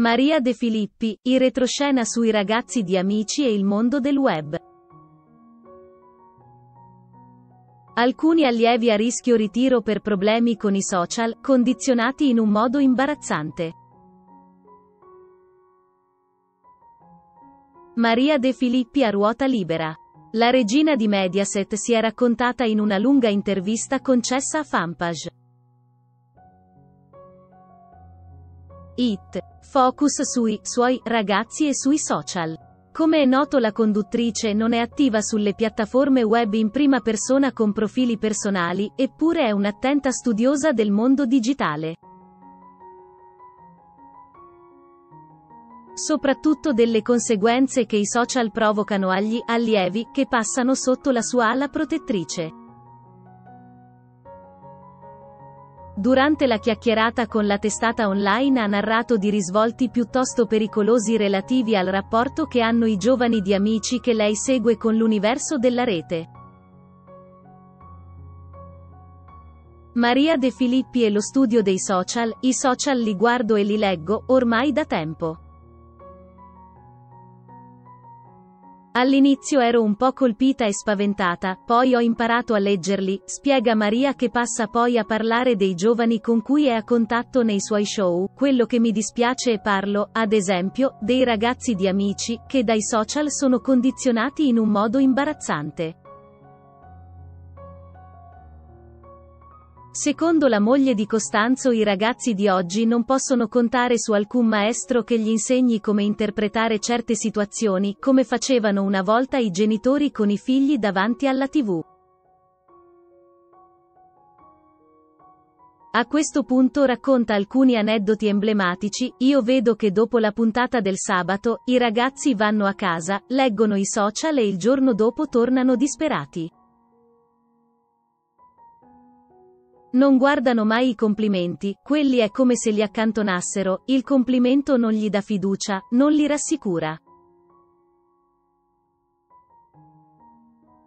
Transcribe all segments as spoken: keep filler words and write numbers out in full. Maria De Filippi, in retroscena sui ragazzi di Amici e il mondo del web. Alcuni allievi a rischio ritiro per problemi con i social, condizionati in un modo imbarazzante. Maria De Filippi a ruota libera. La regina di Mediaset si è raccontata in una lunga intervista concessa a Fanpage I T. Focus sui suoi ragazzi e sui social. Come è noto, la conduttrice non è attiva sulle piattaforme web in prima persona con profili personali, eppure è un'attenta studiosa del mondo digitale, soprattutto delle conseguenze che i social provocano agli allievi che passano sotto la sua ala protettrice. Durante la chiacchierata con la testata online ha narrato di risvolti piuttosto pericolosi relativi al rapporto che hanno i giovani di Amici che lei segue con l'universo della rete. Maria De Filippi e lo studio dei social. I social li guardo e li leggo, ormai da tempo. All'inizio ero un po' colpita e spaventata, poi ho imparato a leggerli, spiega Maria, che passa poi a parlare dei giovani con cui è a contatto nei suoi show. Quello che mi dispiace è parlo, ad esempio, dei ragazzi di Amici, che dai social sono condizionati in un modo imbarazzante. Secondo la moglie di Costanzo, i ragazzi di oggi non possono contare su alcun maestro che gli insegni come interpretare certe situazioni, come facevano una volta i genitori con i figli davanti alla tivù. A questo punto racconta alcuni aneddoti emblematici. Io vedo che dopo la puntata del sabato, i ragazzi vanno a casa, leggono i social e il giorno dopo tornano disperati. Non guardano mai i complimenti, quelli è come se li accantonassero, il complimento non gli dà fiducia, non li rassicura.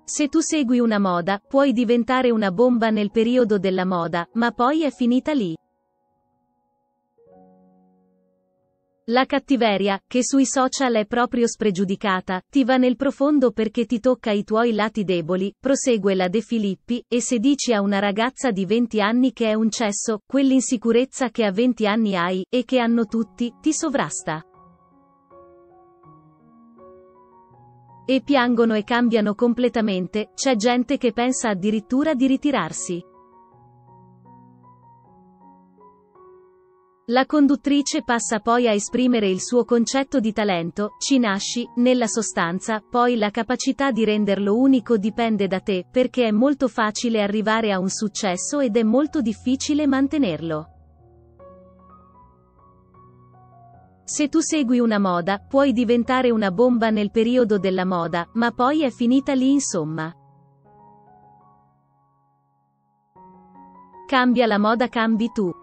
Se tu segui una moda, puoi diventare una bomba nel periodo della moda, ma poi è finita lì. La cattiveria, che sui social è proprio spregiudicata, ti va nel profondo perché ti tocca i tuoi lati deboli, prosegue la De Filippi, e se dici a una ragazza di venti anni che è un cesso, quell'insicurezza che a venti anni hai, e che hanno tutti, ti sovrasta. E piangono e cambiano completamente, c'è gente che pensa addirittura di ritirarsi. La conduttrice passa poi a esprimere il suo concetto di talento: ci nasci, nella sostanza, poi la capacità di renderlo unico dipende da te, perché è molto facile arrivare a un successo ed è molto difficile mantenerlo. Se tu segui una moda, puoi diventare una bomba nel periodo della moda, ma poi è finita lì, insomma. Cambia la moda, cambi tu.